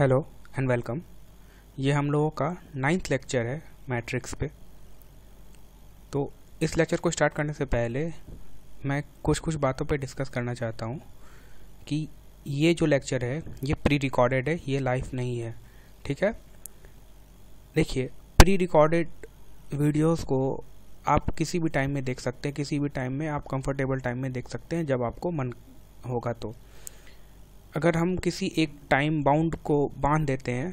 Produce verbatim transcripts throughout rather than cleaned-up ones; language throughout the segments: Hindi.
Hello and welcome. ये हम लोगों का नाइन्थ लेक्चर है मैट्रिक्स पे। तो इस लेक्चर को स्टार्ट करने से पहले मैं कुछ कुछ बातों पे डिस्कस करना चाहता हूँ कि ये जो लेक्चर है ये प्री रिकॉर्डेड है, ये लाइव नहीं है, ठीक है। देखिए, प्री रिकॉर्डेड वीडियोस को आप किसी भी टाइम में देख सकते हैं, किसी भी टाइम में आप कंफर्टेबल टाइम में देख सकते हैं, जब आपको मन होगा। तो अगर हम किसी एक टाइम बाउंड को बांध देते हैं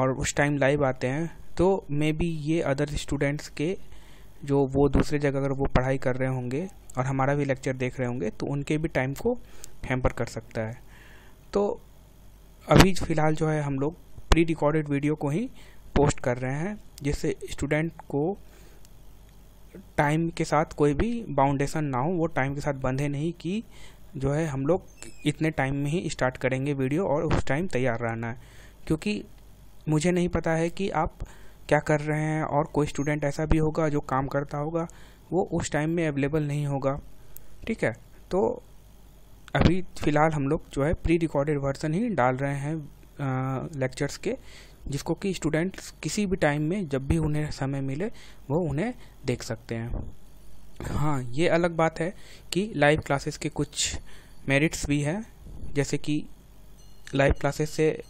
और उस टाइम लाइव आते हैं, तो मे बी ये अदर स्टूडेंट्स के जो वो दूसरे जगह अगर वो पढ़ाई कर रहे होंगे और हमारा भी लेक्चर देख रहे होंगे, तो उनके भी टाइम को हैम्पर कर सकता है। तो अभी फ़िलहाल जो है हम लोग प्री रिकॉर्डेड वीडियो को ही पोस्ट कर रहे हैं, जिससे स्टूडेंट को टाइम के साथ कोई भी बाउंडेशन ना हो, वो टाइम के साथ बंधे नहीं कि जो है हम लोग इतने टाइम में ही स्टार्ट करेंगे वीडियो और उस टाइम तैयार रहना है। क्योंकि मुझे नहीं पता है कि आप क्या कर रहे हैं, और कोई स्टूडेंट ऐसा भी होगा जो काम करता होगा, वो उस टाइम में अवेलेबल नहीं होगा, ठीक है। तो अभी फ़िलहाल हम लोग जो है प्री रिकॉर्डेड वर्जन ही डाल रहे हैं लेक्चर्स के, जिसको कि स्टूडेंट्स किसी भी टाइम में जब भी उन्हें समय मिले वो उन्हें देख सकते हैं। हाँ, ये अलग बात है कि लाइव क्लासेस के कुछ मेरिट्स भी हैं, जैसे कि लाइव क्लासेस से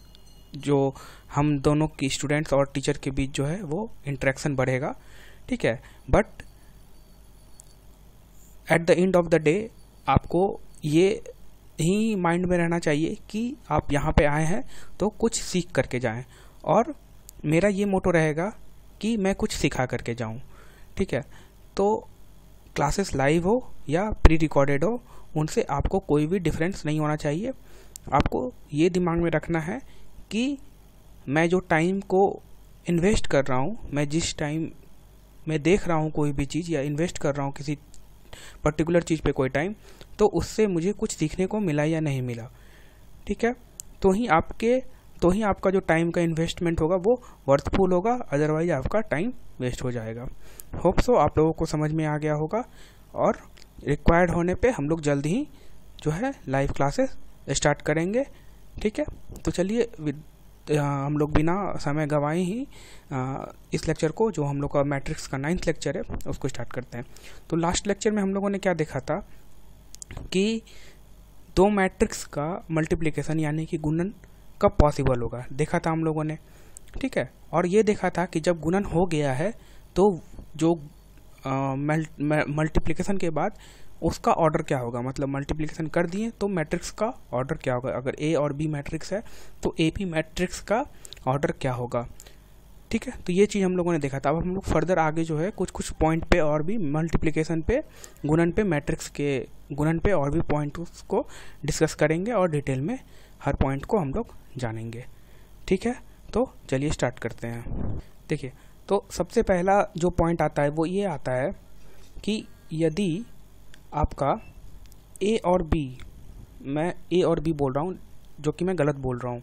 जो हम दोनों की स्टूडेंट्स और टीचर के बीच जो है वो इंटरेक्शन बढ़ेगा, ठीक है। But at the end of the day आपको ये ही माइंड में रहना चाहिए कि आप यहाँ पे आए हैं तो कुछ सीख करके जाएं, और मेरा ये मोटो रहेगा कि मैं कुछ सिखा करके जाऊँ, ठीक है। तो क्लासेस लाइव हो या प्री रिकॉर्डेड हो, उनसे आपको कोई भी डिफरेंस नहीं होना चाहिए। आपको ये दिमाग में रखना है कि मैं जो टाइम को इन्वेस्ट कर रहा हूँ, मैं जिस टाइम मैं देख रहा हूँ कोई भी चीज़ या इन्वेस्ट कर रहा हूँ किसी पर्टिकुलर चीज़ पे कोई टाइम, तो उससे मुझे कुछ सीखने को मिला या नहीं मिला, ठीक है। तो ही आपके तो ही आपका जो टाइम का इन्वेस्टमेंट होगा वो वर्थफुल होगा, अदरवाइज आपका टाइम वेस्ट हो जाएगा। होप सो आप लोगों को समझ में आ गया होगा, और रिक्वायर्ड होने पे हम लोग जल्द ही जो है लाइव क्लासेस स्टार्ट करेंगे, ठीक है। तो चलिए विद हम लोग बिना समय गंवाए ही आ, इस लेक्चर को, जो हम लोग का मैट्रिक्स का नाइन्थ लेक्चर है, उसको स्टार्ट करते हैं। तो लास्ट लेक्चर में हम लोगों ने क्या देखा था कि दो मैट्रिक्स का मल्टीप्लिकेशन यानी कि गुणन कब पॉसिबल होगा, देखा था हम लोगों ने, ठीक है। और ये देखा था कि जब गुणन हो गया है तो जो मल्टीप्लिकेशन के बाद उसका ऑर्डर क्या होगा, मतलब मल्टीप्लिकेशन कर दिए तो मैट्रिक्स का ऑर्डर क्या होगा। अगर ए और बी मैट्रिक्स है तो ए बी मैट्रिक्स का ऑर्डर क्या होगा, ठीक है। तो ये चीज़ हम लोगों ने देखा था। अब हम लोग फर्दर आगे जो है कुछ कुछ पॉइंट पे और भी मल्टीप्लिकेशन पे, गुणन पे, मैट्रिक्स के गुणन पे और भी पॉइंट्स को डिस्कस करेंगे, और डिटेल में हर पॉइंट को हम लोग जानेंगे, ठीक है। तो चलिए स्टार्ट करते हैं। देखिए, तो सबसे पहला जो पॉइंट आता है वो ये आता है कि यदि आपका ए और बी, मैं ए और बी बोल रहा हूँ, जो कि मैं गलत बोल रहा हूँ,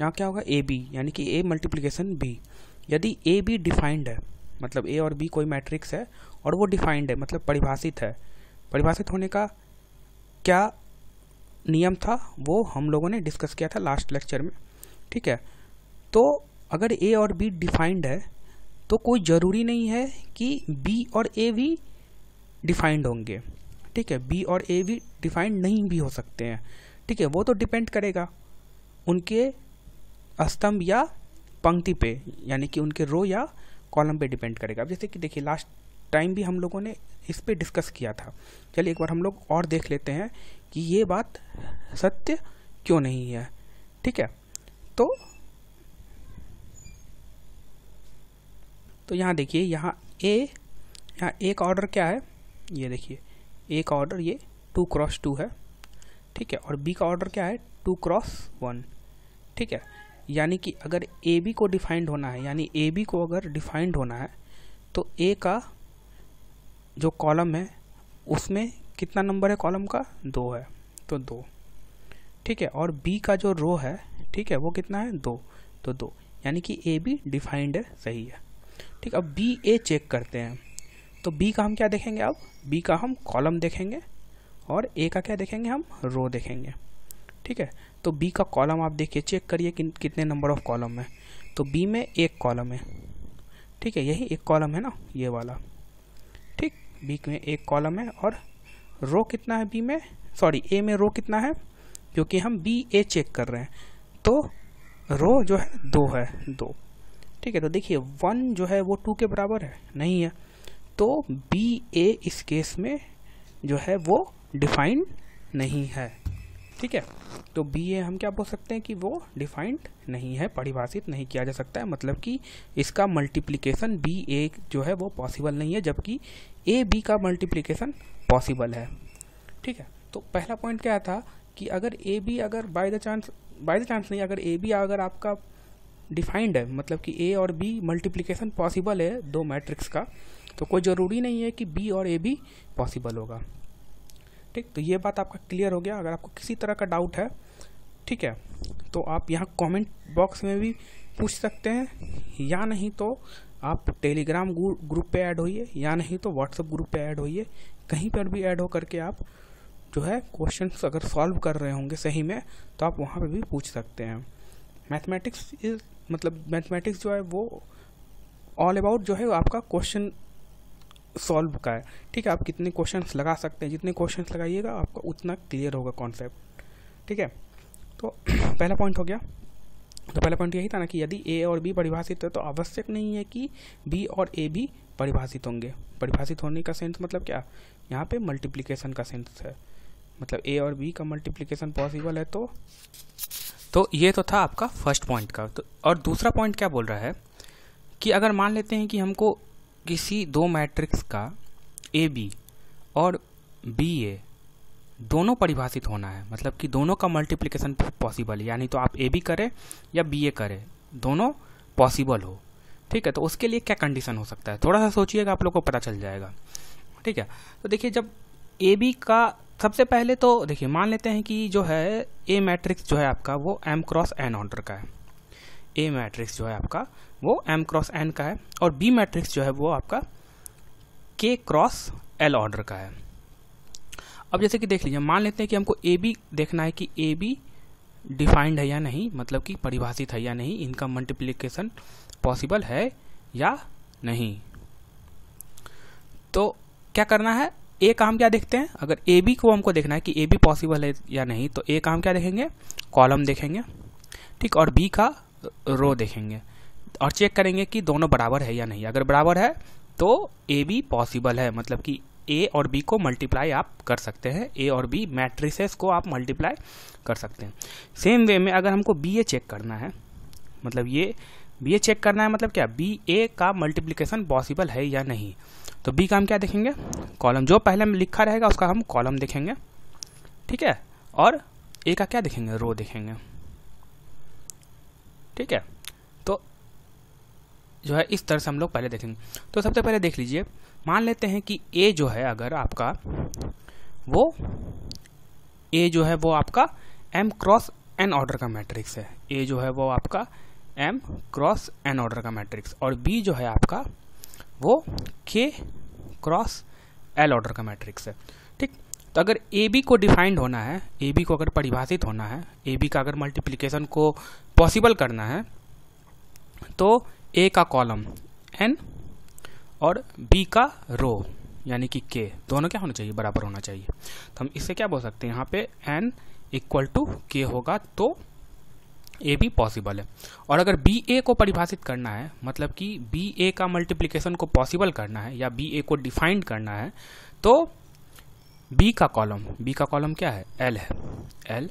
यहाँ क्या होगा ए बी, यानी कि ए मल्टीप्लिकेशन बी। यदि ए बी डिफाइंड है, मतलब ए और बी कोई मैट्रिक्स है और वो डिफाइंड है, मतलब परिभाषित है। परिभाषित होने का क्या नियम था वो हम लोगों ने डिस्कस किया था लास्ट लेक्चर में, ठीक है। तो अगर ए और बी डिफाइंड है तो कोई ज़रूरी नहीं है कि बी और ए भी डिफाइंड होंगे, ठीक है। बी और ए भी डिफाइंड नहीं भी हो सकते हैं, ठीक है। वो तो डिपेंड करेगा उनके स्तंभ या पंक्ति पे, यानी कि उनके रो या कॉलम पे डिपेंड करेगा। अब जैसे कि देखिए, लास्ट टाइम भी हम लोगों ने इस पे डिस्कस किया था। चलिए एक बार हम लोग और देख लेते हैं कि ये बात सत्य क्यों नहीं है, ठीक है। तो तो यहाँ देखिए, यहाँ ए यहाँ ए का ऑर्डर क्या है, ये देखिए ए का ऑर्डर ये टू क्रॉस टू है, ठीक है। और बी का ऑर्डर क्या है, टू क्रॉस वन, ठीक है। यानी कि अगर ए बी को डिफाइंड होना है, यानी ए बी को अगर डिफाइंड होना है, तो ए का जो कॉलम है उसमें कितना नंबर है कॉलम का, दो है, तो दो, ठीक है। और बी का जो रो है, ठीक है, वो कितना है, दो, तो दो, यानी कि ए बी डिफाइंड है, सही है, ठीक। अब बी ए चेक करते हैं, तो बी का हम क्या देखेंगे, अब बी का हम कॉलम देखेंगे और ए का क्या देखेंगे, हम रो देखेंगे, ठीक है। तो बी का कॉलम आप देखिए, चेक करिए कि कितने नंबर ऑफ कॉलम है। तो बी में एक कॉलम है, ठीक है, यही एक कॉलम है ना, ये वाला, ठीक, बी में एक कॉलम है। और रो कितना है बी में, सॉरी ए में रो कितना है, क्योंकि हम बी ए चेक कर रहे हैं, तो रो जो है दो है, दो, ठीक है। तो देखिए वन जो है वो टू के बराबर है नहीं है, तो बी ए इस केस में जो है वो डिफाइंड नहीं है, ठीक है। तो बी ए हम क्या बोल सकते हैं कि वो डिफाइंड नहीं है, परिभाषित नहीं किया जा सकता है, मतलब कि इसका मल्टीप्लिकेशन बी ए जो है वो पॉसिबल नहीं है, जबकि ए बी का मल्टीप्लिकेशन पॉसिबल है, ठीक है। तो पहला पॉइंट क्या था कि अगर ए बी अगर by the chance by the chance नहीं अगर ए बी अगर आपका डिफाइंड है, मतलब कि ए और बी मल्टीप्लिकेशन पॉसिबल है दो मैट्रिक्स का, तो कोई ज़रूरी नहीं है कि बी और ए भी पॉसिबल होगा, ठीक। तो ये बात आपका क्लियर हो गया। अगर आपको किसी तरह का डाउट है, ठीक है, तो आप यहाँ कमेंट बॉक्स में भी पूछ सकते हैं, या नहीं तो आप टेलीग्राम ग्रुप पे ऐड होइए, या नहीं तो व्हाट्सएप ग्रुप पे ऐड होइए, कहीं पर भी ऐड हो करके आप जो है क्वेश्चंस अगर सॉल्व कर रहे होंगे सही में, तो आप वहाँ पर भी पूछ सकते हैं। मैथमेटिक्स इज मतलब मैथमेटिक्स जो है वो ऑल अबाउट जो है आपका क्वेश्चन सॉल्व का है, ठीक है। आप कितने क्वेश्चंस लगा सकते हैं, जितने क्वेश्चंस लगाइएगा आपका उतना क्लियर होगा कॉन्सेप्ट, ठीक है। तो पहला पॉइंट हो गया। तो पहला पॉइंट यही था ना कि यदि ए और बी परिभाषित है तो आवश्यक नहीं है कि बी और ए भी परिभाषित होंगे। परिभाषित होने का सेंस मतलब क्या, यहाँ पे मल्टीप्लिकेशन का सेंस है, मतलब ए और बी का मल्टीप्लिकेशन पॉसिबल है। तो तो ये तो था आपका फर्स्ट पॉइंट का। तो और दूसरा पॉइंट क्या बोल रहा है कि अगर मान लेते हैं कि हमको किसी दो मैट्रिक्स का ए बी और बी ए दोनों परिभाषित होना है, मतलब कि दोनों का मल्टीप्लिकेशन पॉसिबल है, यानी तो आप ए बी करें या बी ए करें, दोनों पॉसिबल हो, ठीक है। तो उसके लिए क्या कंडीशन हो सकता है, थोड़ा सा सोचिएगा, आप लोग को पता चल जाएगा, ठीक है। तो देखिए जब ए बी का सबसे पहले तो देखिए मान लेते हैं कि जो है ए मैट्रिक्स जो है आपका वो एम क्रॉस एन ऑर्डर का है, ए मैट्रिक्स जो है आपका वो एम क्रॉस एन का है, और बी मैट्रिक्स जो है वो आपका के क्रॉस एल ऑर्डर का है। अब जैसे कि देख लीजिए, मान लेते हैं कि हमको ए बी देखना है कि ए बी डिफाइंड है या नहीं, मतलब कि परिभाषित है या नहीं, इनका मल्टीप्लिकेशन पॉसिबल है या नहीं। तो क्या करना है, ए का हम क्या देखते हैं, अगर ए बी को हमको देखना है कि ए बी पॉसिबल है या नहीं, तो ए का हम क्या देखेंगे, कॉलम देखेंगे, ठीक, और बी का रो देखेंगे, और चेक करेंगे कि दोनों बराबर है या नहीं। अगर बराबर है तो ए बी पॉसिबल है, मतलब कि ए और बी को मल्टीप्लाई आप कर सकते हैं, ए और बी मैट्रिसेस को आप मल्टीप्लाई कर सकते हैं। सेम वे में अगर हमको बी ए चेक करना है, मतलब ये बी ए चेक करना है, मतलब क्या बी ए का मल्टीप्लिकेशन पॉसिबल है या नहीं, तो बी का हम क्या देखेंगे, कॉलम, जो पहले में लिखा रहेगा उसका हम कॉलम देखेंगे, ठीक है, और ए का क्या देखेंगे, रो देखेंगे, ठीक है। तो जो है इस तरह से हम लोग पहले देखेंगे। तो सबसे पहले देख लीजिए, मान लेते हैं कि ए जो है अगर आपका वो ए जो है वो आपका एम क्रॉस एन ऑर्डर का मैट्रिक्स है, ए जो है वो आपका एम क्रॉस एन ऑर्डर का मैट्रिक्स, और बी जो है आपका वो के क्रॉस एल ऑर्डर का मैट्रिक्स है, ठीक। तो अगर ए बी को डिफाइंड होना है, ए बी को अगर परिभाषित होना है, ए बी का अगर मल्टीप्लिकेशन को पॉसिबल करना है, तो ए का कॉलम एन और बी का रो यानी कि के, दोनों क्या होना चाहिए, बराबर होना चाहिए। तो हम इससे क्या बोल सकते हैं, यहाँ पे एन इक्वल टू के होगा, तो ए बी पॉसिबल है। और अगर बी ए को परिभाषित करना है, मतलब कि बी ए का मल्टीप्लिकेशन को पॉसिबल करना है या बी ए को डिफाइंड करना है, तो बी का कॉलम, बी का कॉलम क्या है, एल है, एल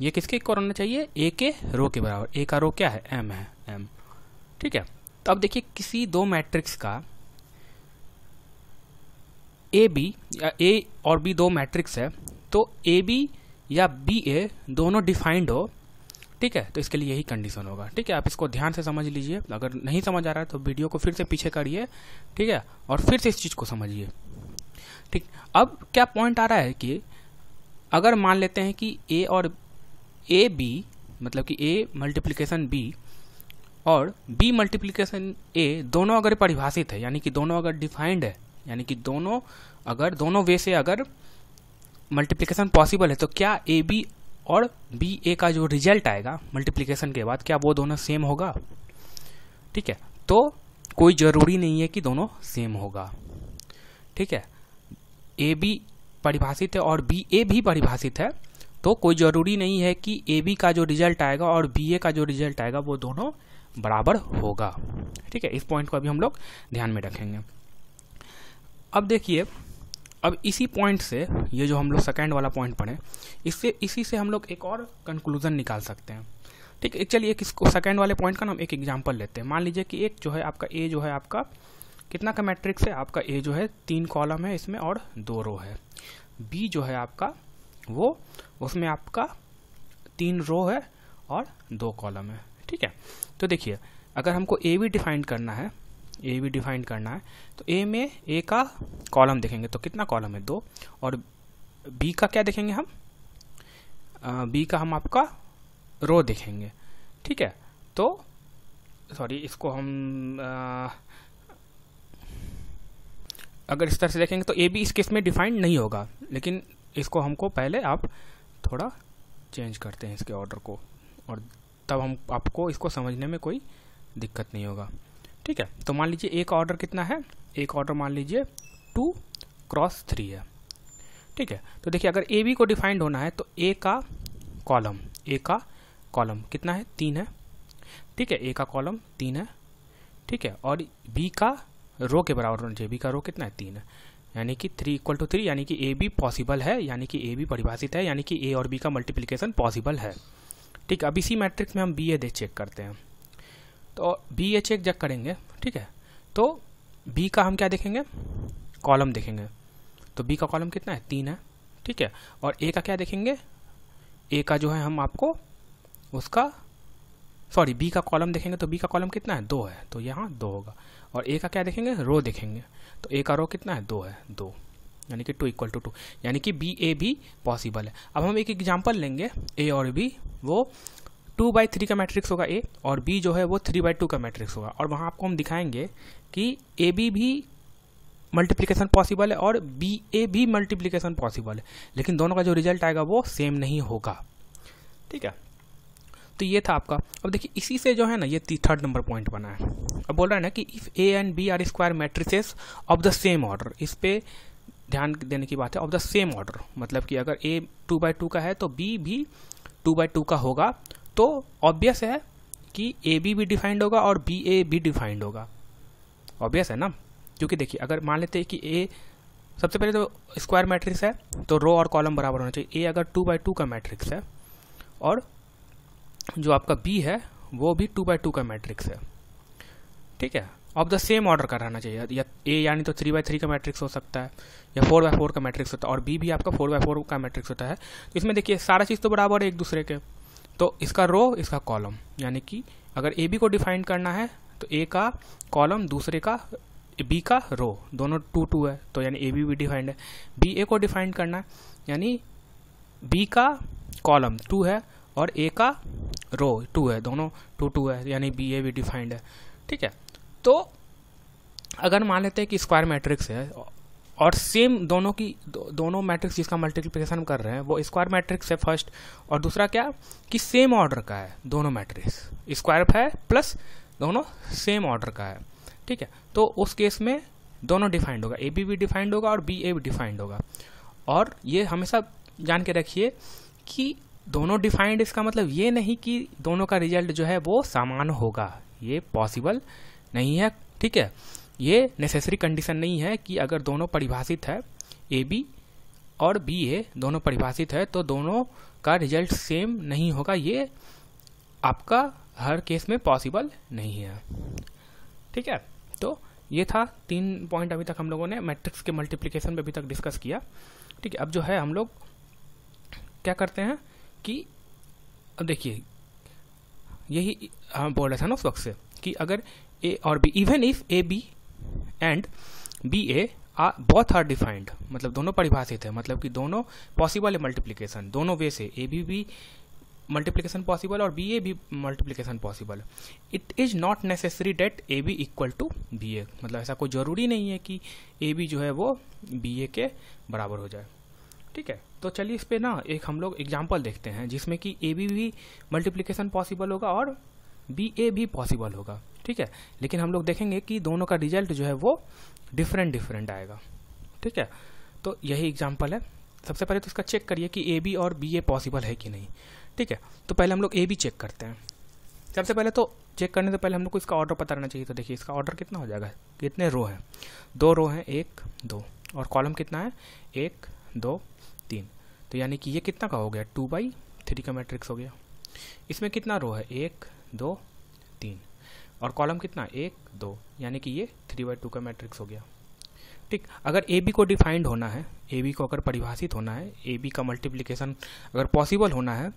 ये किसके इक्वल होना चाहिए, ए के रो के बराबर, ए का रो क्या है, एम है, एम, ठीक है। तो अब देखिए किसी दो मैट्रिक्स का ए बी या ए और बी दो मैट्रिक्स है, तो ए बी या बी ए दोनों डिफाइंड हो, ठीक है, तो इसके लिए यही कंडीशन होगा, ठीक है। आप इसको ध्यान से समझ लीजिए, अगर नहीं समझ आ रहा है तो वीडियो को फिर से पीछे करिए, ठीक है, और फिर से इस चीज़ को समझिए, ठीक। अब क्या पॉइंट आ रहा है कि अगर मान लेते हैं कि ए और ए बी, मतलब कि ए मल्टीप्लिकेशन बी और बी मल्टीप्लिकेशन ए दोनों अगर परिभाषित है, यानी कि दोनों अगर डिफाइंड है, यानी कि दोनों अगर दोनों वे से अगर मल्टीप्लिकेशन पॉसिबल है, तो क्या ए बी और बी ए का जो रिजल्ट आएगा मल्टीप्लिकेशन के बाद, क्या वो दोनों सेम होगा? ठीक है, तो कोई ज़रूरी नहीं है कि दोनों सेम होगा। ठीक है, ए बी परिभाषित है और बी ए भी परिभाषित है, तो कोई ज़रूरी नहीं है कि ए बी का जो रिजल्ट आएगा और बी ए का जो रिजल्ट आएगा वो दोनों बराबर होगा। ठीक है, इस पॉइंट को अभी हम लोग ध्यान में रखेंगे। अब देखिए, अब इसी पॉइंट से, ये जो हम लोग सेकेंड वाला पॉइंट पढ़े, इससे इसी से हम लोग एक और कंक्लूजन निकाल सकते हैं। ठीक है, चलिए एक इसको सेकेंड वाले पॉइंट का ना हम एक एग्जांपल लेते हैं। मान लीजिए कि एक जो है आपका ए जो है आपका कितना का मैट्रिक्स है, आपका ए जो है तीन कॉलम है इसमें और दो रो है। बी जो है आपका वो उसमें आपका तीन रो है और दो कॉलम है। ठीक है, तो देखिए अगर हमको ए बी डिफाइन करना है, ए बी डिफाइन करना है तो ए में ए का कॉलम देखेंगे तो कितना कॉलम है, दो, और बी का क्या देखेंगे हम, आ, बी का हम आपका रो देखेंगे। ठीक है, तो सॉरी इसको हम आ, अगर इस तरह से देखेंगे तो ए बी इस केस में डिफाइंड नहीं होगा, लेकिन इसको हमको पहले आप थोड़ा चेंज करते हैं इसके ऑर्डर को, और तब हम आपको इसको समझने में कोई दिक्कत नहीं होगा। ठीक है, तो मान लीजिए एक ऑर्डर कितना है, एक ऑर्डर मान लीजिए टू क्रॉस थ्री है। ठीक है, तो देखिए अगर ए बी को डिफाइंड होना है तो ए का कॉलम, ए का कॉलम कितना है, तीन है। ठीक है, ए का कॉलम तीन है। ठीक है, और बी का रो के बराबर होना चाहिए, बी का रो कितना है, तीन है, यानी कि थ्री इक्वल टू थ्री, यानी कि ए बी पॉसिबल है, यानी कि ए बी परिभाषित है, यानी कि ए और बी का मल्टीप्लिकेशन पॉसिबल है। ठीक है, अब इसी मैट्रिक्स में हम बी ए दे चेक करते हैं, तो बी ए चेक जब करेंगे, ठीक है, तो बी का हम क्या देखेंगे, कॉलम देखेंगे, तो बी का कॉलम कितना है, तीन है। ठीक है, और ए का क्या देखेंगे, ए का जो है हम आपको उसका सॉरी बी का कॉलम देखेंगे तो बी का कॉलम कितना है, दो है, तो यहाँ दो होगा, और ए का क्या देखेंगे, रो देखेंगे, तो ए का रो कितना है, दो है, दो, यानी कि टू इक्वल टू टू, यानी कि बी ए भी पॉसिबल है। अब हम एक एग्जाम्पल लेंगे, ए और बी वो टू बाई थ्री का मैट्रिक्स होगा ए, और बी जो है वो थ्री बाई टू का मैट्रिक्स होगा, और वहाँ आपको हम दिखाएंगे कि ए बी भी मल्टीप्लिकेशन पॉसिबल है और बी ए भी मल्टीप्लिकेशन पॉसिबल है, लेकिन दोनों का जो रिजल्ट आएगा वो सेम नहीं होगा। ठीक है, तो ये था आपका। अब देखिए इसी से जो है ना ये थर्ड नंबर पॉइंट बना है। अब बोल रहा है ना कि if A and B are square matrices of the same order, इस पे ध्यान देने की बात है, ऑफ द सेम ऑर्डर, मतलब कि अगर ए टू बाई टू का है तो बी भी टू बाई टू का होगा, तो ऑब्वियस है कि ए बी भी डिफाइंड होगा और बी ए भी डिफाइंड होगा, ऑब्वियस है ना, क्योंकि देखिए अगर मान लेते हैं कि ए सबसे पहले तो स्क्वायर मैट्रिक्स है तो रो और कॉलम बराबर होना चाहिए। ए अगर टू बाई टू का मैट्रिक्स है और जो आपका बी है वो भी टू बाई टू का मैट्रिक्स है। ठीक है, ऑफ द सेम ऑर्डर का रहना चाहिए, या ए यानी तो थ्री बाई थ्री का मैट्रिक्स हो सकता है या फोर बाई फोर का मैट्रिक्स होता है, और बी भी आपका फोर बाई फोर का मैट्रिक्स होता है। तो इसमें देखिए सारा चीज़ तो बराबर है एक दूसरे के, तो इसका रो इसका कॉलम, यानी कि अगर ए बी को डिफाइन करना है तो ए का कॉलम दूसरे का बी का रो, दोनों टू टू है, तो यानी ए बी भी डिफाइंड है। बी ए को डिफाइन करना है यानी बी का कॉलम टू है और ए का रो टू है, दोनों टू टू है, यानी बी ए भी डिफाइंड है। ठीक है, तो अगर मान लेते हैं कि स्क्वायर मैट्रिक्स है और सेम दोनों की दो, दोनों मैट्रिक्स जिसका मल्टीप्लिकेशन कर रहे हैं वो स्क्वायर मैट्रिक्स है फर्स्ट, और दूसरा क्या कि सेम ऑर्डर का है, दोनों मैट्रिक्स स्क्वायर है प्लस दोनों सेम ऑर्डर का है। ठीक है, तो उस केस में दोनों डिफाइंड होगा, ए बी भी डिफाइंड होगा और बी ए भी डिफाइंड होगा। और ये हमेशा जान के रखिए कि दोनों डिफाइंड इसका मतलब ये नहीं कि दोनों का रिजल्ट जो है वो समान होगा, ये पॉसिबल नहीं है। ठीक है, ये नेसेसरी कंडीशन नहीं है कि अगर दोनों परिभाषित है, ए बी और बी ए दोनों परिभाषित है तो दोनों का रिजल्ट सेम नहीं होगा, ये आपका हर केस में पॉसिबल नहीं है। ठीक है, तो ये था तीन पॉइंट अभी तक हम लोगों ने मैट्रिक्स के मल्टीप्लिकेशन पे अभी तक डिस्कस किया। ठीक है, अब जो है हम लोग क्या करते हैं कि अब देखिए यही हम बोल रहे थे ना उस वक्त से कि अगर ए और B, even if A B and B A are both are defined, मतलब दोनों परिभाषित है, मतलब कि दोनों पॉसिबल है मल्टीप्लिकेशन, दोनों वे से ए बी भी मल्टीप्लिकेशन पॉसिबल और बी ए भी multiplication possible. It is not necessary that A B equal to B A, मतलब ऐसा कोई ज़रूरी नहीं है कि ए बी जो है वो बी ए के बराबर हो जाए। ठीक है। तो चलिए इस पे ना एक हम लोग एग्जाम्पल देखते हैं जिसमें कि ए बी भी मल्टीप्लीकेशन पॉसिबल होगा और बी ए भी पॉसिबल होगा, ठीक है। लेकिन हम लोग देखेंगे कि दोनों का रिजल्ट जो है वो डिफरेंट डिफरेंट आएगा, ठीक है। तो यही एग्जाम्पल है। सबसे पहले तो इसका चेक करिए कि ए बी और बी ए पॉसिबल है कि नहीं, ठीक है। तो पहले हम लोग ए बी चेक करते हैं। सबसे पहले तो चेक करने से पहले हम लोग को इसका ऑर्डर पता रहना चाहिए। तो देखिए इसका ऑर्डर कितना हो जाएगा, कितने रो हैं, दो रो हैं, एक दो, और कॉलम कितना है, एक दो तीन। तो यानी कि ये कितना का हो गया, टू बाई थ्री का मैट्रिक्स हो गया। इसमें कितना रो है, एक दो तीन, और कॉलम कितना, एक दो, यानी कि ये थ्री बाई टू का मैट्रिक्स हो गया, ठीक। अगर ए बी को डिफाइंड होना है, ए बी को अगर परिभाषित होना है, ए बी का मल्टीप्लिकेशन अगर पॉसिबल होना है,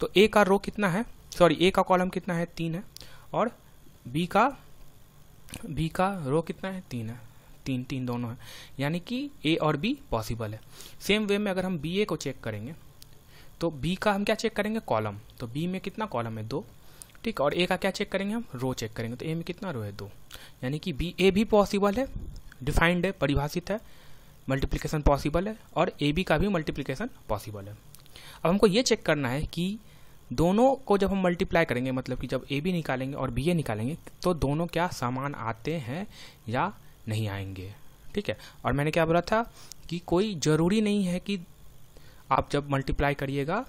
तो ए का रो कितना है, सॉरी ए का कॉलम कितना है, तीन है, और बी का बी का रो कितना है, तीन है, तीन तीन दोनों है, यानी कि ए और बी पॉसिबल है। सेम वे में अगर हम बी ए को चेक करेंगे तो बी का हम क्या चेक करेंगे, कॉलम। तो बी में कितना कॉलम है, दो, ठीक। और ए का क्या चेक करेंगे हम, रो चेक करेंगे। तो ए में कितना रो है, दो, यानी कि बी ए भी पॉसिबल है, डिफाइंड है, परिभाषित है, मल्टीप्लिकेशन पॉसिबल है, और ए बी का भी मल्टीप्लिकेशन पॉसिबल है। अब हमको ये चेक करना है कि दोनों को जब हम मल्टीप्लाई करेंगे, मतलब कि जब ए बी निकालेंगे और बी ए निकालेंगे, तो दोनों क्या समान आते हैं या नहीं आएंगे, ठीक है। और मैंने क्या बोला था कि कोई ज़रूरी नहीं है कि आप जब मल्टीप्लाई करिएगा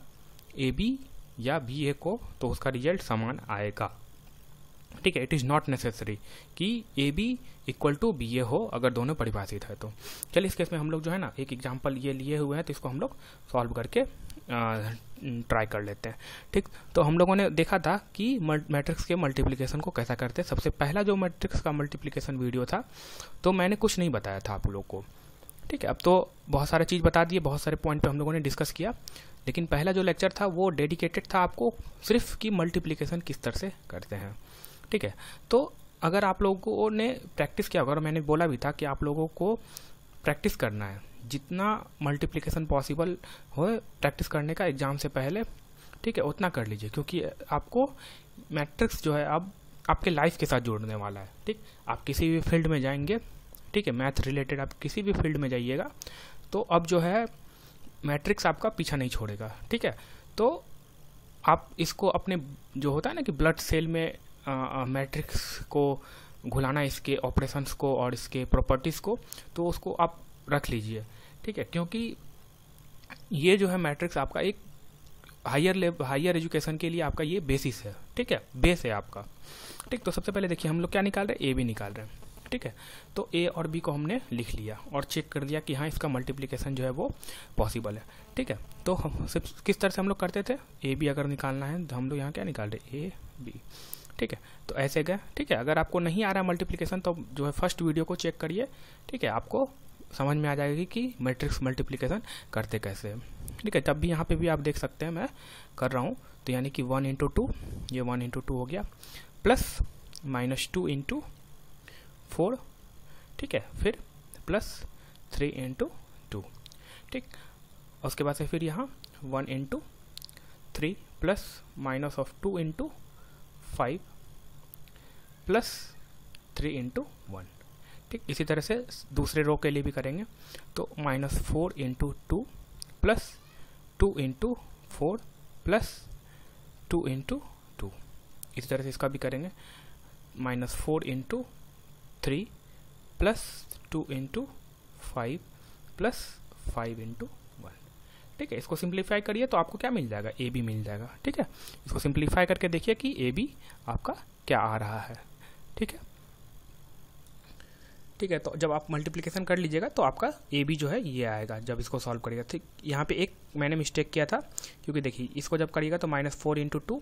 ए बी या बी ए को तो उसका रिजल्ट समान आएगा, ठीक है। इट इज़ नॉट नेसेसरी कि A B equal to B A हो अगर दोनों परिभाषित है। तो चलिए इस केस में हम लोग जो है ना एक एग्जांपल ये लिए हुए हैं, तो इसको हम लोग सॉल्व करके ट्राई कर लेते हैं, ठीक। तो हम लोगों ने देखा था कि मैट्रिक्स के मल्टीप्लिकेशन को कैसा करते हैं। सबसे पहला जो मैट्रिक्स का मल्टीप्लिकेशन वीडियो था तो मैंने कुछ नहीं बताया था आप लोग को, ठीक है। अब तो बहुत सारा चीज़ बता दिए, बहुत सारे पॉइंट पे हम लोगों ने डिस्कस किया, लेकिन पहला जो लेक्चर था वो डेडिकेटेड था आपको सिर्फ कि मल्टीप्लिकेशन किस तरह से करते हैं, ठीक है। तो अगर आप लोगों ने प्रैक्टिस किया होगा, और मैंने बोला भी था कि आप लोगों को प्रैक्टिस करना है, जितना मल्टीप्लिकेशन पॉसिबल हो प्रैक्टिस करने का एग्ज़ाम से पहले, ठीक है, उतना कर लीजिए, क्योंकि आपको मैट्रिक्स जो है अब आपके लाइफ के साथ जोड़ने वाला है, ठीक। आप किसी भी फील्ड में जाएंगे, ठीक है, मैथ रिलेटेड आप किसी भी फील्ड में जाइएगा, तो अब जो है मैट्रिक्स आपका पीछा नहीं छोड़ेगा, ठीक है। तो आप इसको अपने जो होता है ना कि ब्लड सेल में मैट्रिक्स को घुलाना, इसके ऑपरेशंस को और इसके प्रॉपर्टीज़ को, तो उसको आप रख लीजिए, ठीक है। क्योंकि ये जो है मैट्रिक्स आपका एक हायर लेवल, हायर एजुकेशन के लिए आपका ये बेसिस है, ठीक है, बेस है आपका, ठीक। तो सबसे पहले देखिए हम लोग क्या निकाल रहे हैं, ए बी निकाल रहे हैं, ठीक है। तो ए और बी को हमने लिख लिया और चेक कर दिया कि हाँ इसका मल्टीप्लिकेशन जो है वो पॉसिबल है, ठीक है। तो हम सिर्फ किस तरह से हम लोग करते थे, ए बी अगर निकालना है तो हम लोग यहाँ क्या निकाल रहे हैं, ए बी, ठीक है। तो ऐसे गए, ठीक है। अगर आपको नहीं आ रहा है मल्टीप्लिकेशन तो जो है फर्स्ट वीडियो को चेक करिए, ठीक है, आपको समझ में आ जाएगी कि मैट्रिक्स मल्टीप्लिकेशन करते कैसे हैं, ठीक है। तब भी यहाँ पे भी आप देख सकते हैं मैं कर रहा हूँ, तो यानी कि वन इंटू टू, ये वन इंटू टू हो गया, plus minus two into four, ठीक है, फिर प्लस थ्री इंटू टू, ठीक। उसके बाद से फिर यहाँ one into three plus minus of two into five plus three into one, ठीक। इसी तरह से दूसरे रो के लिए भी करेंगे, तो minus four into two plus two into four plus two into two, इसी तरह से इसका भी करेंगे, minus four into three plus two into five plus five into, ठीक है। इसको सिंप्लीफाई करिए तो आपको क्या मिल जाएगा, ए बी मिल जाएगा, ठीक है। इसको सिंप्लीफाई करके देखिए कि ए बी आपका क्या आ रहा है, ठीक है, ठीक है। तो जब आप मल्टीप्लिकेशन कर लीजिएगा तो आपका ए बी जो है ये आएगा जब इसको सॉल्व करिएगा, ठीक। यहाँ पे एक मैंने मिस्टेक किया था, क्योंकि देखिए इसको जब करिएगा तो minus four into two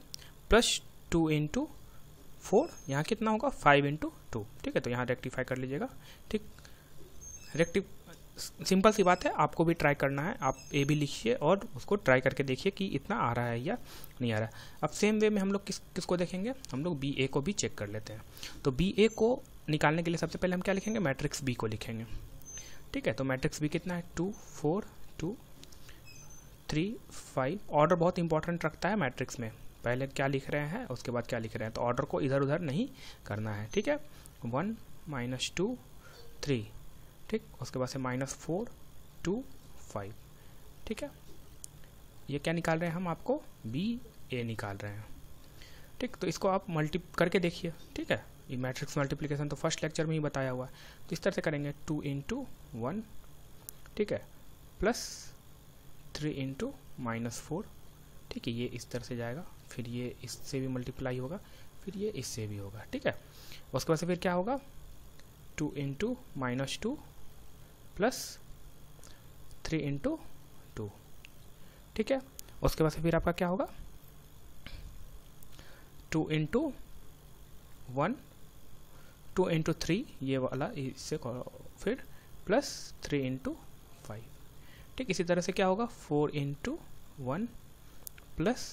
plus two into four, यहाँ कितना होगा, फाइव इंटू टू, ठीक है। तो यहाँ रेक्टिफाई कर लीजिएगा, ठीक। रेक्टिफ सिंपल सी बात है, आपको भी ट्राई करना है, आप ए बी लिखिए और उसको ट्राई करके देखिए कि इतना आ रहा है या नहीं आ रहा है। अब सेम वे में हम लोग किस किसको देखेंगे, हम लोग बी ए को भी चेक कर लेते हैं। तो बी ए को निकालने के लिए सबसे पहले हम क्या लिखेंगे, मैट्रिक्स बी को लिखेंगे, ठीक है। तो मैट्रिक्स बी कितना है, two four two three five, order बहुत इंपॉर्टेंट रखता है मैट्रिक्स में, पहले क्या लिख रहे हैं उसके बाद क्या लिख रहे हैं, तो ऑर्डर को इधर उधर नहीं करना है, ठीक है। वन माइनस टू थ्री, ठीक, उसके बाद से माइनस फोर टू फाइव, ठीक है। ये क्या निकाल रहे हैं हम, आपको बी ए निकाल रहे हैं, ठीक। तो इसको आप मल्टी करके देखिए, ठीक है। ये मैट्रिक्स मल्टीप्लिकेशन तो फर्स्ट लेक्चर में ही बताया हुआ है, तो इस तरह से करेंगे टू इंटू वन, ठीक है, plus three into minus four, ठीक है, ये इस तरह से जाएगा, फिर ये इससे भी मल्टीप्लाई होगा, फिर ये इससे भी होगा, ठीक है। उसके बाद से फिर क्या होगा, two into minus two plus three into two, ठीक है। उसके बाद से फिर आपका क्या होगा, two into one, two into three, ये वाला इससे, फिर प्लस थ्री इंटू फाइव, ठीक। इसी तरह से क्या होगा, four into one plus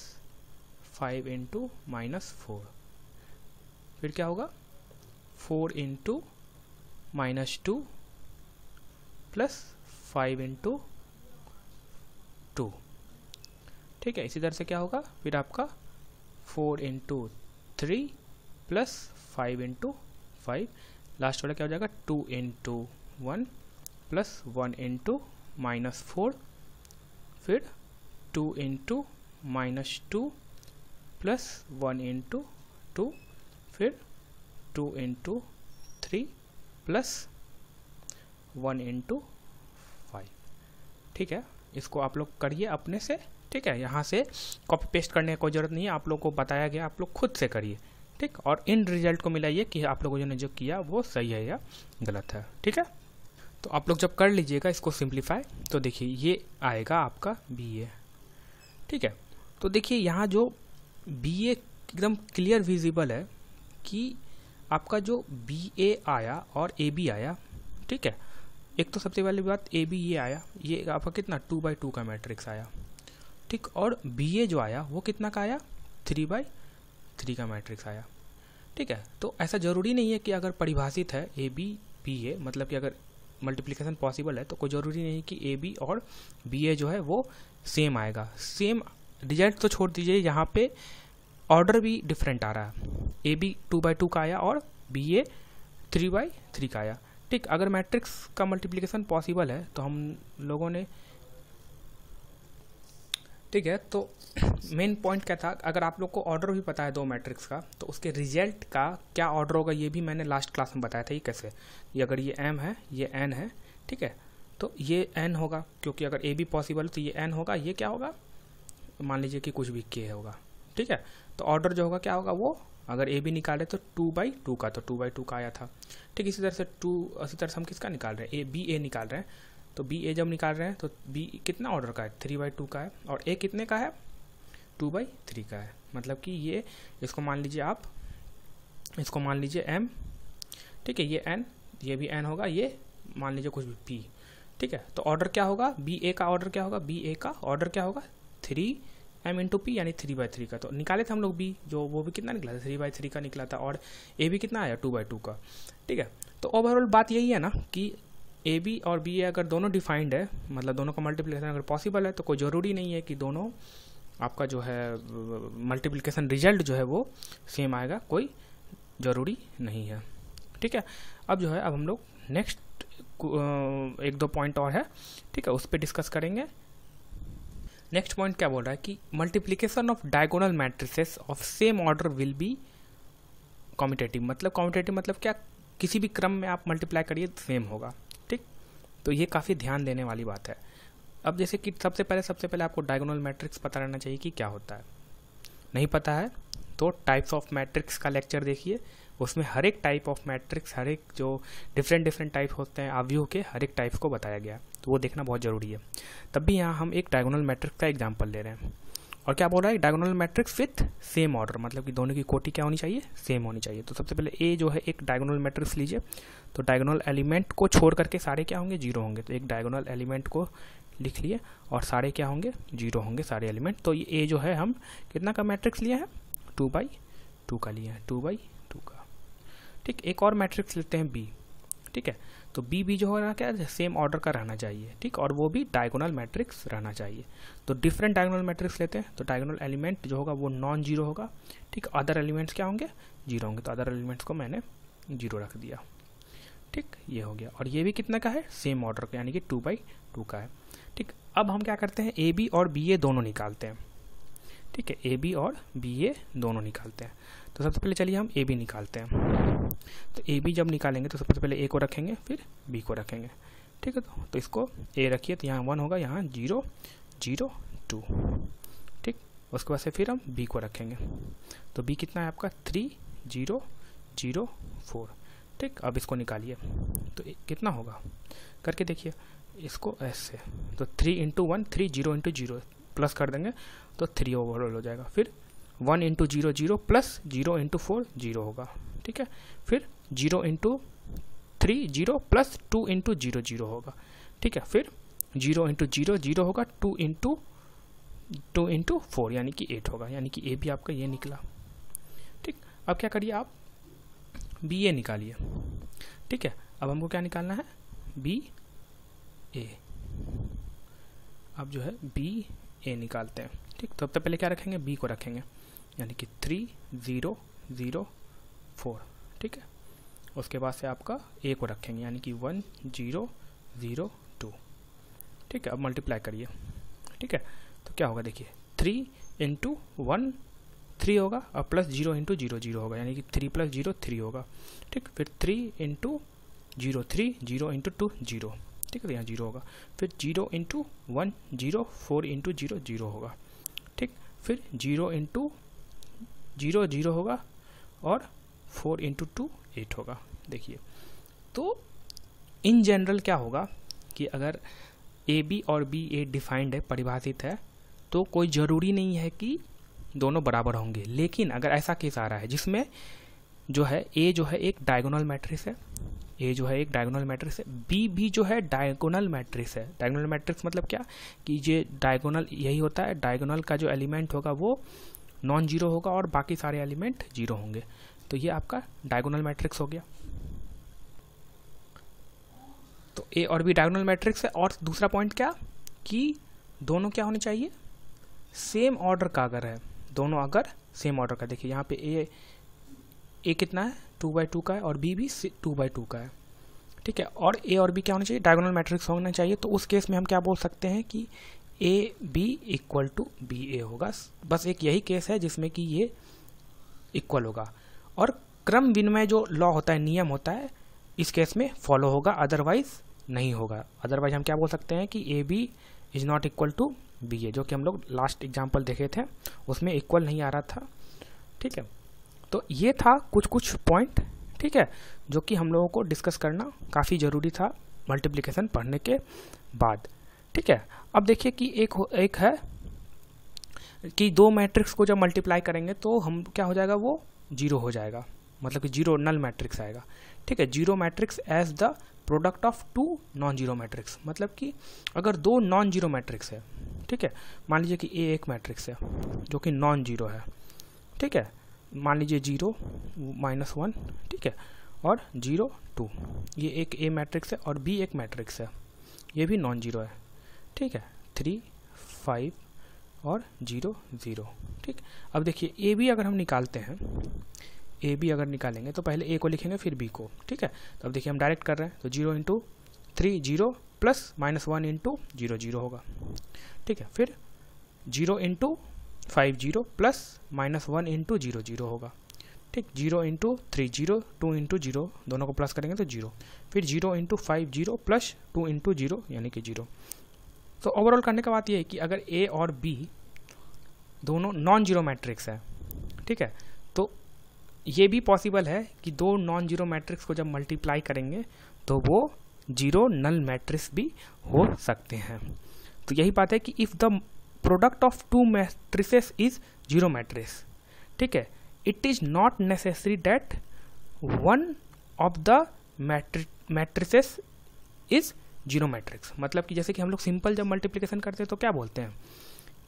five into minus four, फिर क्या होगा, four into minus two plus five into two, ठीक है। इसी तरह से क्या होगा, फिर आपका four into three plus five into five, last वाला क्या हो जाएगा, two into one plus one into minus four, फिर two into minus two plus one into two, फिर two into three plus one into five, ठीक है। इसको आप लोग करिए अपने से, ठीक है। यहाँ से कॉपी पेस्ट करने की कोई ज़रूरत नहीं है, आप लोग को बताया गया, आप लोग खुद से करिए, ठीक। और इन रिजल्ट को मिलाइए कि आप लोगों ने जो किया वो सही है या गलत है, ठीक है। तो आप लोग जब कर लीजिएगा इसको सिंप्लीफाई, तो देखिए ये आएगा आपका बी ए, ठीक है। तो देखिए यहाँ जो बी ए एकदम क्लियर विजिबल है कि आपका जो बी ए आया और ए बी आया, ठीक है। एक तो सबसे पहली बात ए बी ये आया, ये आपका कितना टू बाई टू का मैट्रिक्स आया, ठीक। और बी ए जो आया वो कितना का आया, थ्री बाई थ्री का मैट्रिक्स आया, ठीक है। तो ऐसा ज़रूरी नहीं है कि अगर परिभाषित है ए बी बी ए, मतलब कि अगर मल्टीप्लिकेशन पॉसिबल है तो कोई ज़रूरी नहीं कि ए बी और बी ए जो है वो सेम आएगा। सेम रिजल्ट तो छोड़ दीजिए, यहाँ पे ऑर्डर भी डिफरेंट आ रहा है, A B two by two का आया और B A three by three का आया, ठीक। अगर मैट्रिक्स का मल्टीप्लिकेशन पॉसिबल है तो हम लोगों ने, ठीक है। तो मेन पॉइंट क्या था, अगर आप लोग को ऑर्डर भी पता है दो मैट्रिक्स का, तो उसके रिजल्ट का क्या ऑर्डर होगा ये भी मैंने लास्ट क्लास में बताया था, ये कैसे, ये अगर ये m है, ये n है, ठीक है, तो ये n होगा, क्योंकि अगर a b पॉसिबल है तो ये n होगा, ये क्या होगा, मान लीजिए कि कुछ भी k होगा, ठीक है। तो ऑर्डर जो होगा क्या होगा वो, अगर ए बी निकाले तो टू बाई टू का, तो टू बाई टू का आया था, ठीक। इसी तरह से टू, इसी तरह से हम किसका निकाल रहे हैं, ए बी ए निकाल रहे हैं, तो बी ए जब निकाल रहे हैं तो बी कितना ऑर्डर का है, थ्री बाई टू का है, और ए कितने का है, टू बाई थ्री का है, मतलब कि ये, इसको मान लीजिए आप, इसको मान लीजिए m, ठीक है, ये n, ये भी n होगा, ये मान लीजिए कुछ भी p, ठीक है। तो ऑर्डर क्या होगा, बी ए का ऑर्डर क्या होगा, बी ए का ऑर्डर क्या होगा, थ्री एम इंटू पी, यानी थ्री बाई थ्री का। तो निकाले थे हम लोग बी जो, वो भी कितना निकला था, थ्री बाई थ्री का निकला था, और ए भी कितना आया, टू बाई टू का, ठीक है। तो ओवरऑल बात यही है ना कि ए बी और बी ए अगर दोनों डिफाइंड है, मतलब दोनों का मल्टीप्लिकेशन अगर पॉसिबल है तो कोई ज़रूरी नहीं है कि दोनों आपका जो है मल्टीप्लिकेशन रिजल्ट जो है वो सेम आएगा, कोई ज़रूरी नहीं है, ठीक है। अब जो है, अब हम लोग नेक्स्ट एक दो पॉइंट और है, ठीक है, उस पर डिस्कस करेंगे। नेक्स्ट पॉइंट क्या बोल रहा है कि multiplication of diagonal matrices of same order will be competitive, मतलब कॉम्पिटेटिव मतलब क्या, किसी भी क्रम में आप मल्टीप्लाई करिए सेम होगा, ठीक। तो ये काफ़ी ध्यान देने वाली बात है। अब जैसे कि सबसे पहले सबसे पहले आपको डायगोनल मैट्रिक्स पता रहना चाहिए कि क्या होता है, नहीं पता है तो टाइप्स ऑफ मैट्रिक्स का लेक्चर देखिए, उसमें हर एक टाइप ऑफ मैट्रिक्स, हर एक जो डिफरेंट डिफरेंट टाइप होते हैं आव्यूह के, हर एक टाइप को बताया गया, तो वो देखना बहुत ज़रूरी है। तब भी यहाँ हम एक डायगोनल मैट्रिक्स का एग्जांपल ले रहे हैं, और क्या बोल रहा है, diagonal matrix with same order, मतलब कि दोनों की कोटि क्या होनी चाहिए, सेम होनी चाहिए। तो सबसे पहले ए जो है एक डायगोनल मैट्रिक्स लीजिए, तो डायगोनल एलिमेंट को छोड़ करके सारे क्या होंगे, जीरो होंगे। तो एक डायगोनल एलिमेंट को लिख लिए और सारे क्या होंगे, जीरो होंगे सारे एलिमेंट। तो ये ए जो है हम कितना का मैट्रिक्स लिया है, टू बाई टू का लिया है, टू बाई टू का, ठीक। एक और मैट्रिक्स लेते हैं बी, ठीक है। तो बी भी जो हो रहा है क्या, सेम ऑर्डर का रहना चाहिए, ठीक, और वो भी डायगोनल मैट्रिक्स रहना चाहिए। तो डिफरेंट डायगोनल मैट्रिक्स लेते हैं, तो डायगोनल एलिमेंट जो होगा वो नॉन जीरो होगा, ठीक। अदर एलिमेंट्स क्या होंगे, जीरो होंगे, तो अदर एलिमेंट्स को मैंने जीरो रख दिया, ठीक, ये हो गया। और ये भी कितना का है, सेम ऑर्डर का, यानी कि टू बाई टू का है, ठीक, अब हम क्या करते हैं, ए बी और बी ए दोनों निकालते हैं। ठीक है, ए बी और बी ए दोनों निकालते हैं। तो सबसे पहले चलिए हम ए बी निकालते हैं। तो ए बी जब निकालेंगे तो सबसे पहले ए को रखेंगे, फिर बी को रखेंगे। ठीक है, तो, तो इसको ए रखिए, तो यहाँ वन होगा, यहाँ जीरो जीरो टू। ठीक, उसके बाद से फिर हम बी को रखेंगे, तो बी कितना है आपका, थ्री जीरो जीरो फोर। ठीक, अब इसको निकालिए तो कितना होगा करके देखिए, इसको ऐसे तो three into one, three zero into zero plus कर देंगे तो थ्री ओवरऑल हो जाएगा। फिर one into zero zero plus zero into four zero होगा। ठीक है, फिर zero into three zero plus two into zero zero होगा। ठीक है, फिर जीरो इंटू जीरो जीरो होगा, two into two into four यानी कि एट होगा, यानी कि ए भी आपका ये निकला। ठीक, अब क्या करिए आप, बी ए निकालिए। ठीक है, अब हमको क्या निकालना है, बी ए। अब जो है बी ए निकालते हैं। ठीक, तो सबसे पहले क्या रखेंगे, बी को रखेंगे, यानी कि थ्री ज़ीरो ज़ीरो फोर। ठीक है, उसके बाद से आपका ए को रखेंगे, यानी कि वन ज़ीरो ज़ीरो टू। ठीक है, अब मल्टीप्लाई करिए। ठीक है, तो क्या होगा देखिए, थ्री इंटू वन थ्री होगा और plus zero into zero zero होगा, यानी कि थ्री प्लस जीरो थ्री होगा। ठीक, फिर three into zero three, zero into two zero. ठीक है, तो यहाँ जीरो होगा, फिर zero into one zero, four into zero zero होगा। ठीक, फिर जीरो इंटू जीरो जीरो होगा और फोर इंटू टू एट होगा। देखिए, तो इन जनरल क्या होगा कि अगर ए बी और बी ए डिफाइंड है, परिभाषित है, तो कोई ज़रूरी नहीं है कि दोनों बराबर होंगे। लेकिन अगर ऐसा केस आ रहा है जिसमें जो है ए जो है एक डायगोनल मैट्रिक्स है, ए जो है एक डायगोनल मैट्रिक्स है, बी भी जो है डायगोनल मैट्रिक्स है। डायगोनल मैट्रिक्स मतलब क्या कि ये डायगोनल यही होता है, डायगोनल का जो एलिमेंट होगा वो नॉन जीरो होगा और बाकी सारे एलिमेंट जीरो होंगे। तो ये आपका डायगोनल मैट्रिक्स हो गया। तो ए और बी डायगोनल मैट्रिक्स है। और दूसरा पॉइंट क्या कि दोनों क्या होने चाहिए, सेम ऑर्डर का अगर है, दोनों अगर सेम ऑर्डर का। देखिए यहाँ पे ए ए कितना है, टू बाई टू का है, और बी भी टू बाई टू का है। ठीक है, और ए और बी क्या होना चाहिए, डायगोनल मैट्रिक्स होना चाहिए। तो उस केस में हम क्या बोल सकते हैं कि A B equal to B A होगा। बस एक यही केस है जिसमें कि ये इक्वल होगा, और क्रम विनिमय जो लॉ होता है, नियम होता है, इस केस में फॉलो होगा, अदरवाइज नहीं होगा। अदरवाइज हम क्या बोल सकते हैं कि A B is not equal to B A, जो कि हम लोग लास्ट एग्जाम्पल देखे थे उसमें इक्वल नहीं आ रहा था। ठीक है, तो ये था कुछ कुछ पॉइंट। ठीक है, जो कि हम लोगों को डिस्कस करना काफ़ी ज़रूरी था मल्टीप्लिकेशन पढ़ने के बाद। ठीक है, अब देखिए कि एक एक है कि दो मैट्रिक्स को जब मल्टीप्लाई करेंगे तो हम क्या हो जाएगा, वो जीरो हो जाएगा, मतलब कि जीरो नल मैट्रिक्स आएगा। ठीक है, zero matrix as the product of two non zero matrix, मतलब कि अगर दो नॉन जीरो मैट्रिक्स है। ठीक है, मान लीजिए कि ए एक मैट्रिक्स है जो कि नॉन जीरो है। ठीक है, मान लीजिए जीरो माइनस वन, ठीक है, और जीरो टू, ये एक ए मैट्रिक्स है, और बी एक मैट्रिक्स है, ये भी नॉन जीरो है। ठीक है, थ्री फाइव और जीरो ज़ीरो। ठीक, अब देखिए ए बी अगर हम निकालते हैं, ए बी अगर निकालेंगे तो पहले ए को लिखेंगे फिर बी को। ठीक है, तो अब देखिए हम डायरेक्ट कर रहे हैं, तो zero into three zero plus minus one into zero zero होगा। ठीक है, फिर zero into five zero plus minus one into zero zero होगा। ठीक, zero into three zero, two into zero, दोनों को प्लस करेंगे तो जीरो, फिर zero into five zero plus two into zero यानी कि जीरो। तो ओवरऑल करने का बात यह है कि अगर ए और बी दोनों नॉन जीरो मैट्रिक्स है, ठीक है, तो ये भी पॉसिबल है कि दो नॉन जीरो मैट्रिक्स को जब मल्टीप्लाई करेंगे तो वो जीरो नल मैट्रिक्स भी हो सकते हैं। तो यही बात है कि if the product of two matrices is zero matrix, ठीक है, it is not necessary that one of the matrices is zero matrix. मतलब कि जैसे कि हम लोग सिंपल जब मल्टीप्लिकेशन करते हैं तो क्या बोलते हैं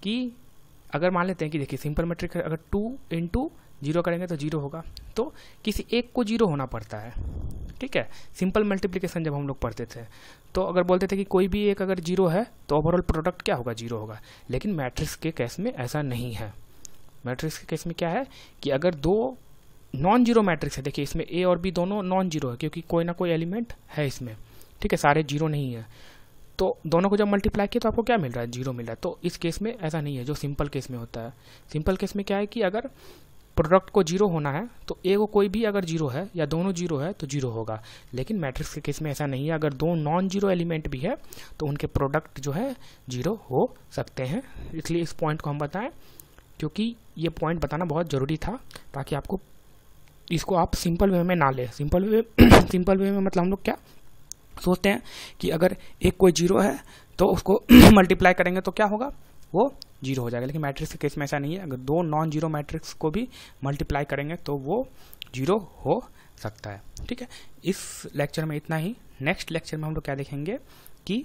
कि अगर मान लेते हैं कि देखिए सिंपल मैट्रिक्स अगर टू इंटू जीरो करेंगे तो जीरो होगा, तो किसी एक को जीरो होना पड़ता है। ठीक है, सिंपल मल्टीप्लिकेशन जब हम लोग पढ़ते थे तो अगर बोलते थे कि कोई भी एक अगर जीरो है तो ओवरऑल प्रोडक्ट क्या होगा, जीरो होगा। लेकिन मैट्रिक्स के केस में ऐसा नहीं है। मैट्रिक्स के केस में क्या है कि अगर दो नॉन जीरो मैट्रिक्स है, देखिए इसमें ए और बी दोनों नॉन जीरो है क्योंकि कोई ना कोई एलिमेंट है इसमें। ठीक है, सारे जीरो नहीं है, तो दोनों को जब मल्टीप्लाई किया तो आपको क्या मिल रहा है, जीरो मिल रहा है। तो इस केस में ऐसा नहीं है जो सिंपल केस में होता है। सिंपल केस में क्या है कि अगर प्रोडक्ट को जीरो होना है तो ए को कोई भी अगर जीरो है या दोनों जीरो है तो जीरो होगा, लेकिन मैट्रिक्स के केस में ऐसा नहीं है। अगर दो नॉन जीरो एलिमेंट भी है तो उनके प्रोडक्ट जो है जीरो हो सकते हैं। इसलिए इस पॉइंट को हम बताएं क्योंकि ये पॉइंट बताना बहुत ज़रूरी था, ताकि आपको इसको आप सिंपल वे में ना लें। सिंपल वे सिंपल वे में मतलब हम लोग क्या सोचते हैं कि अगर एक कोई जीरो है तो उसको मल्टीप्लाई करेंगे तो क्या होगा, वो जीरो हो जाएगा। लेकिन मैट्रिक्स के केस में ऐसा नहीं है, अगर दो नॉन जीरो मैट्रिक्स को भी मल्टीप्लाई करेंगे तो वो जीरो हो सकता है। ठीक है, इस लेक्चर में इतना ही। नेक्स्ट लेक्चर में हम लोग क्या देखेंगे कि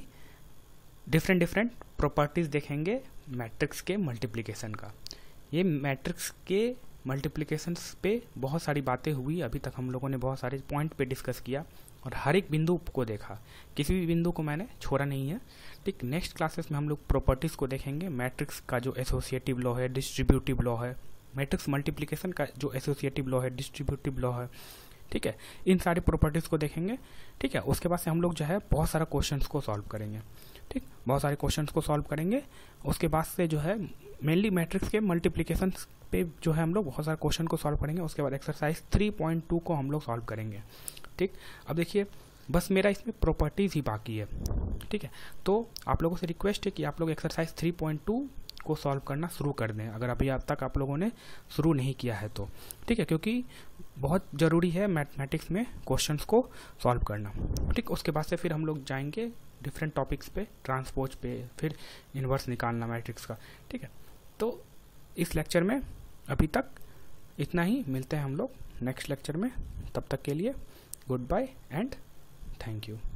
डिफरेंट डिफरेंट प्रॉपर्टीज़ देखेंगे मैट्रिक्स के मल्टीप्लिकेशन का। ये मैट्रिक्स के मल्टीप्लिकेशंस पे बहुत सारी बातें हुई। अभी तक हम लोगों ने बहुत सारे पॉइंट पे डिस्कस किया और हर एक बिंदु को देखा, किसी भी बिंदु को मैंने छोड़ा नहीं है। ठीक, नेक्स्ट क्लासेस में हम लोग प्रॉपर्टीज़ को देखेंगे, मैट्रिक्स का जो एसोसिएटिव लॉ है, डिस्ट्रीब्यूटिव लॉ है, मैट्रिक्स मल्टीप्लिकेशन का जो एसोसिएटिव लॉ है, डिस्ट्रीब्यूटिव लॉ है। ठीक है, इन सारी प्रॉपर्टीज़ को देखेंगे। ठीक है, उसके बाद से हम लोग जो है बहुत सारा क्वेश्चंस को सॉल्व करेंगे। ठीक, बहुत सारे क्वेश्चंस को सॉल्व करेंगे, उसके बाद से जो है मेनली मैट्रिक्स के मल्टीप्लिकेशन पे जो है हम लोग बहुत सारे क्वेश्चन को सॉल्व करेंगे। उसके बाद एक्सरसाइज थ्री पॉइंट टू को हम लोग सॉल्व करेंगे। ठीक, अब देखिए बस मेरा इसमें प्रॉपर्टीज़ ही बाकी है। ठीक है, तो आप लोगों से रिक्वेस्ट है कि आप लोग एक्सरसाइज थ्री पॉइंट टू को सॉल्व करना शुरू कर दें, अगर अभी अब तक आप लोगों ने शुरू नहीं किया है तो। ठीक है, क्योंकि बहुत ज़रूरी है मैथमेटिक्स में क्वेश्चंस को सॉल्व करना। ठीक, उसके बाद से फिर हम लोग जाएंगे डिफरेंट टॉपिक्स पे, ट्रांसपोज पे, फिर इन्वर्स निकालना मैट्रिक्स का। ठीक है, तो इस लेक्चर में अभी तक इतना ही। मिलते हैं हम लोग नेक्स्ट लेक्चर में, तब तक के लिए good bye and thank you.